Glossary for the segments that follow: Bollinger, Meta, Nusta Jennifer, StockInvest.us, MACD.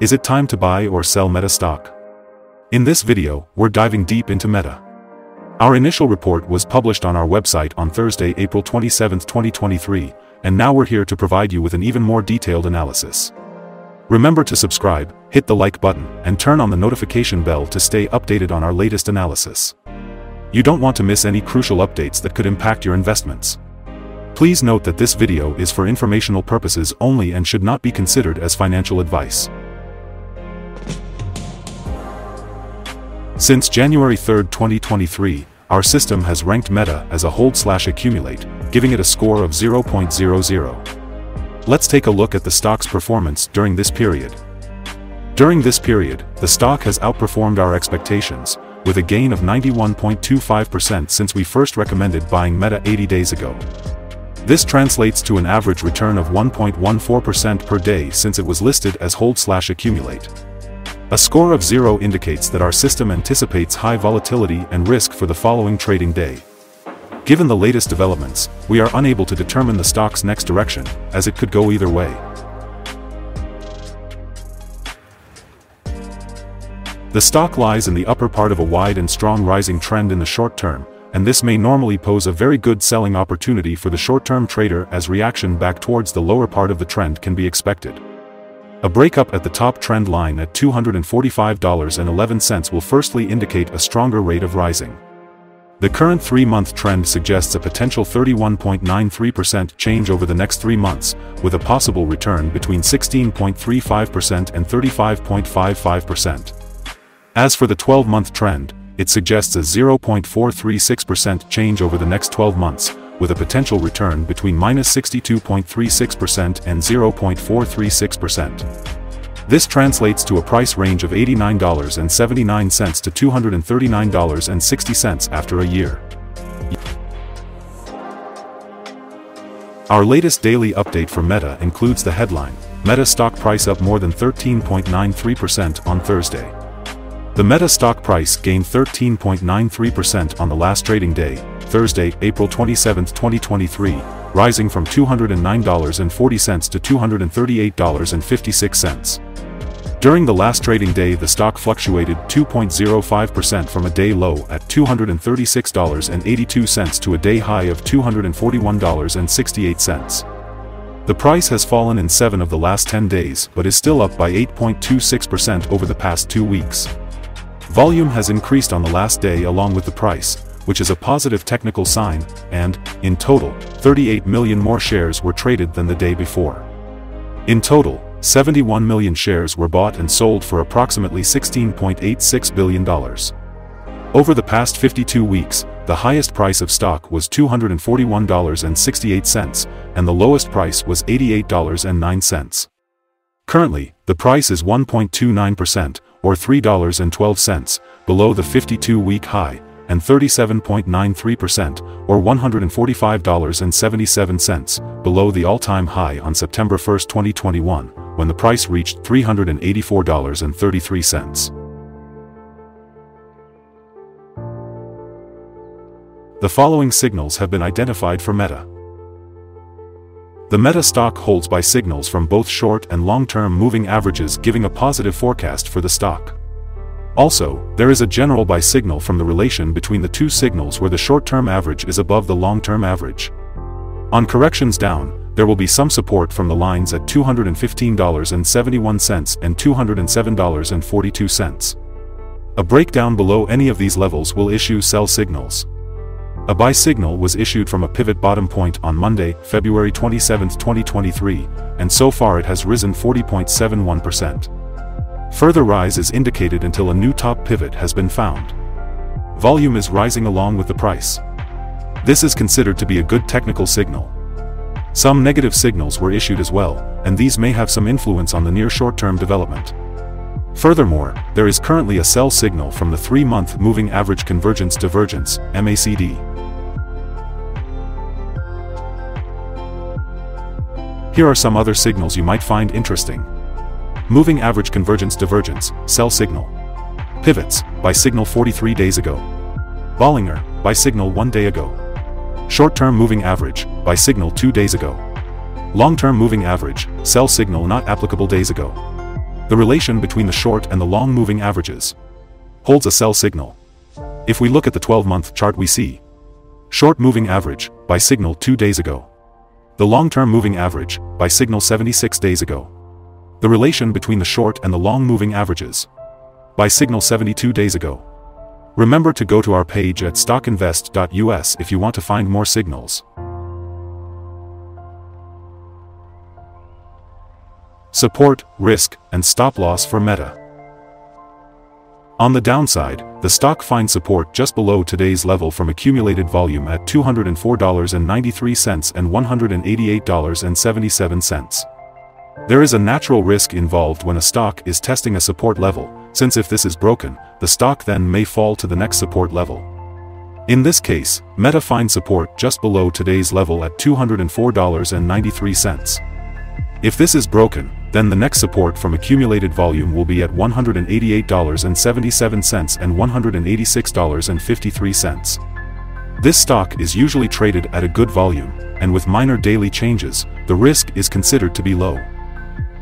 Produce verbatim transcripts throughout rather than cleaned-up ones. Is it time to buy or sell Meta stock? In this video, we're diving deep into Meta. Our initial report was published on our website on Thursday, April twenty-seventh, twenty twenty-three, and now we're here to provide you with an even more detailed analysis. Remember to subscribe, hit the like button, and turn on the notification bell to stay updated on our latest analysis. You don't want to miss any crucial updates that could impact your investments. Please note that this video is for informational purposes only and should not be considered as financial advice. Since January third, twenty twenty-three, our system has ranked Meta as a hold-slash-accumulate, giving it a score of zero point zero zero. Let's take a look at the stock's performance during this period. During this period, the stock has outperformed our expectations, with a gain of ninety-one point two five percent since we first recommended buying Meta eighty days ago. This translates to an average return of one point one four percent per day since it was listed as hold-slash-accumulate. A score of zero indicates that our system anticipates high volatility and risk for the following trading day. Given the latest developments, we are unable to determine the stock's next direction, as it could go either way. The stock lies in the upper part of a wide and strong rising trend in the short term, and this may normally pose a very good selling opportunity for the short-term trader as reaction back towards the lower part of the trend can be expected. A breakup at the top trend line at two hundred forty-five dollars and eleven cents will firstly indicate a stronger rate of rising. The current three-month trend suggests a potential thirty-one point nine three percent change over the next three months, with a possible return between sixteen point three five percent and thirty-five point five five percent. As for the twelve-month trend, it suggests a zero point four three six percent change over the next twelve months, with a potential return between minus sixty-two point three six percent and zero point four three six percent. This translates to a price range of eighty-nine dollars and seventy-nine cents to two hundred thirty-nine dollars and sixty cents after a year. Our latest daily update for Meta includes the headline, Meta stock price up more than thirteen point nine three percent on Thursday. The Meta stock price gained thirteen point nine three percent on the last trading day, Thursday, April twenty-seventh, twenty twenty-three, rising from two hundred nine dollars and forty cents to two hundred thirty-eight dollars and fifty-six cents. During the last trading day, the stock fluctuated two point zero five percent from a day low at two hundred thirty-six dollars and eighty-two cents to a day high of two hundred forty-one dollars and sixty-eight cents. The price has fallen in seven of the last ten days but is still up by eight point two six percent over the past two weeks. Volume has increased on the last day along with the price, which is a positive technical sign, and, in total, thirty-eight million more shares were traded than the day before. In total, seventy-one million shares were bought and sold for approximately sixteen point eight six billion dollars. Over the past fifty-two weeks, the highest price of stock was two hundred forty-one dollars and sixty-eight cents, and the lowest price was eighty-eight dollars and nine cents. Currently, the price is one point two nine percent, or three dollars and twelve cents, below the fifty-two-week high, and thirty-seven point nine three percent, or one hundred forty-five dollars and seventy-seven cents, below the all-time high on September first, twenty twenty-one, when the price reached three hundred eighty-four dollars and thirty-three cents. The following signals have been identified for Meta. The Meta stock holds by signals from both short and long-term moving averages, giving a positive forecast for the stock. Also, there is a general buy signal from the relation between the two signals where the short-term average is above the long-term average. On corrections down, there will be some support from the lines at two hundred fifteen dollars and seventy-one cents and two hundred seven dollars and forty-two cents. A breakdown below any of these levels will issue sell signals. A buy signal was issued from a pivot bottom point on Monday, February twenty-seventh, twenty twenty-three, and so far it has risen forty point seven one percent. Further rise is indicated until a new top pivot has been found. Volume is rising along with the price. This is considered to be a good technical signal. Some negative signals were issued as well, and these may have some influence on the near short-term development. Furthermore, there is currently a sell signal from the three-month moving average convergence divergence, M A C D. Here are some other signals you might find interesting. Moving average convergence divergence, sell signal. Pivots, buy signal forty-three days ago. Bollinger, buy signal one day ago. Short-term moving average, buy signal two days ago. Long-term moving average, sell signal not applicable days ago. The relation between the short and the long moving averages holds a sell signal. If we look at the twelve month chart, we see short moving average, buy signal two days ago. The long-term moving average, buy signal seventy-six days ago. The relation between the short and the long moving averages, buy signal seventy-two days ago. Remember to go to our page at stock invest dot U S if you want to find more signals. Support, risk, and stop loss for Meta. On the downside, the stock finds support just below today's level from accumulated volume at two hundred four dollars and ninety-three cents and one hundred eighty-eight dollars and seventy-seven cents. There is a natural risk involved when a stock is testing a support level, since if this is broken, the stock then may fall to the next support level. In this case, Meta finds support just below today's level at two hundred four dollars and ninety-three cents. If this is broken, then the next support from accumulated volume will be at one hundred eighty-eight dollars and seventy-seven cents and one hundred eighty-six dollars and fifty-three cents. This stock is usually traded at a good volume, and with minor daily changes, the risk is considered to be low.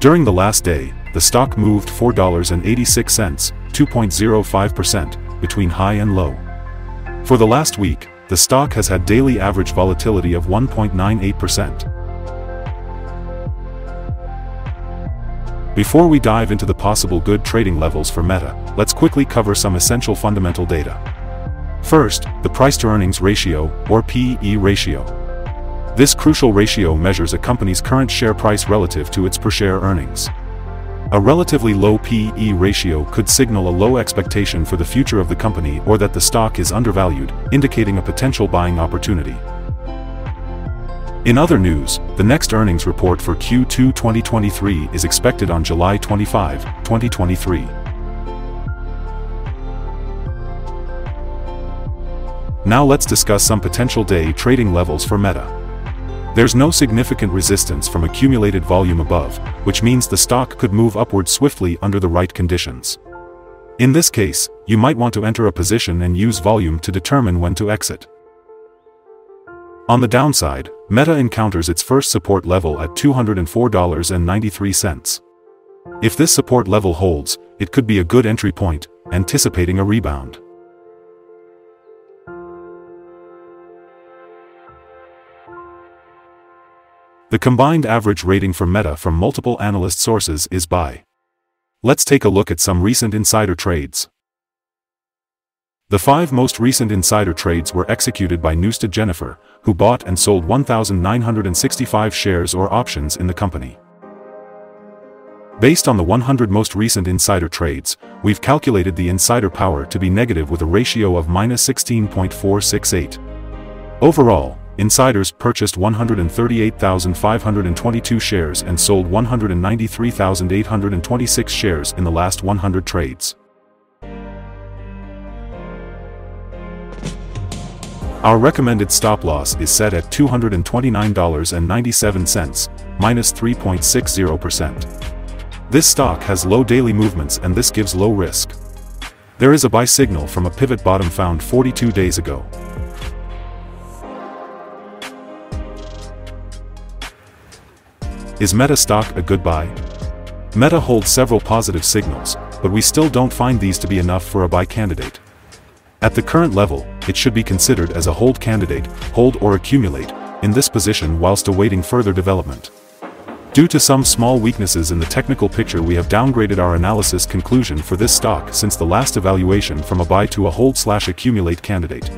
During the last day, the stock moved four dollars and eighty-six cents, two point zero five percent, between high and low. For the last week, the stock has had daily average volatility of one point nine eight percent. Before we dive into the possible good trading levels for Meta, let's quickly cover some essential fundamental data. First, the price-to-earnings ratio, or P E ratio. This crucial ratio measures a company's current share price relative to its per-share earnings. A relatively low P E ratio could signal a low expectation for the future of the company or that the stock is undervalued, indicating a potential buying opportunity. In other news, the next earnings report for Q two twenty twenty-three is expected on July twenty-fifth, twenty twenty-three. Now let's discuss some potential day trading levels for Meta. There's no significant resistance from accumulated volume above, which means the stock could move upward swiftly under the right conditions. In this case, you might want to enter a position and use volume to determine when to exit. On the downside, Meta encounters its first support level at two hundred four dollars and ninety-three cents. If this support level holds, it could be a good entry point, anticipating a rebound. The combined average rating for Meta from multiple analyst sources is buy. Let's take a look at some recent insider trades. The five most recent insider trades were executed by Nusta Jennifer, who bought and sold one thousand nine hundred sixty-five shares or options in the company. Based on the one hundred most recent insider trades, we've calculated the insider power to be negative with a ratio of minus sixteen point four six eight. Overall, insiders purchased one hundred thirty-eight thousand five hundred twenty-two shares and sold one hundred ninety-three thousand eight hundred twenty-six shares in the last one hundred trades. Our recommended stop loss is set at two hundred twenty-nine dollars and ninety-seven cents, minus three point six zero percent. This stock has low daily movements and this gives low risk. There is a buy signal from a pivot bottom found forty-two days ago. Is Meta stock a good buy? Meta holds several positive signals, but we still don't find these to be enough for a buy candidate. At the current level, it should be considered as a hold candidate, hold or accumulate, in this position whilst awaiting further development. Due to some small weaknesses in the technical picture, we have downgraded our analysis conclusion for this stock since the last evaluation from a buy to a hold slash accumulate candidate.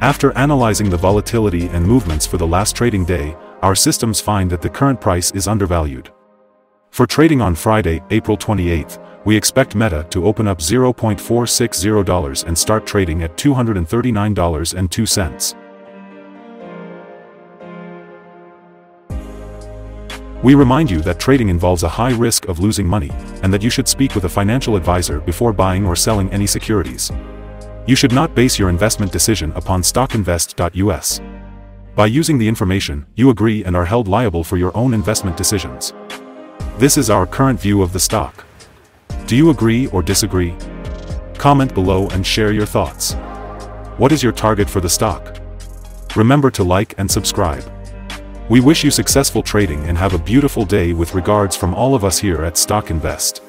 After analyzing the volatility and movements for the last trading day, our systems find that the current price is undervalued. For trading on Friday, April twenty-eighth, we expect Meta to open up zero point four six zero dollars and start trading at two hundred thirty-nine dollars and two cents. We remind you that trading involves a high risk of losing money, and that you should speak with a financial advisor before buying or selling any securities. You should not base your investment decision upon stock invest dot U S. By using the information, you agree and are held liable for your own investment decisions. This is our current view of the stock. Do you agree or disagree? Comment below and share your thoughts. What is your target for the stock? Remember to like and subscribe. We wish you successful trading and have a beautiful day with regards from all of us here at Stock Invest.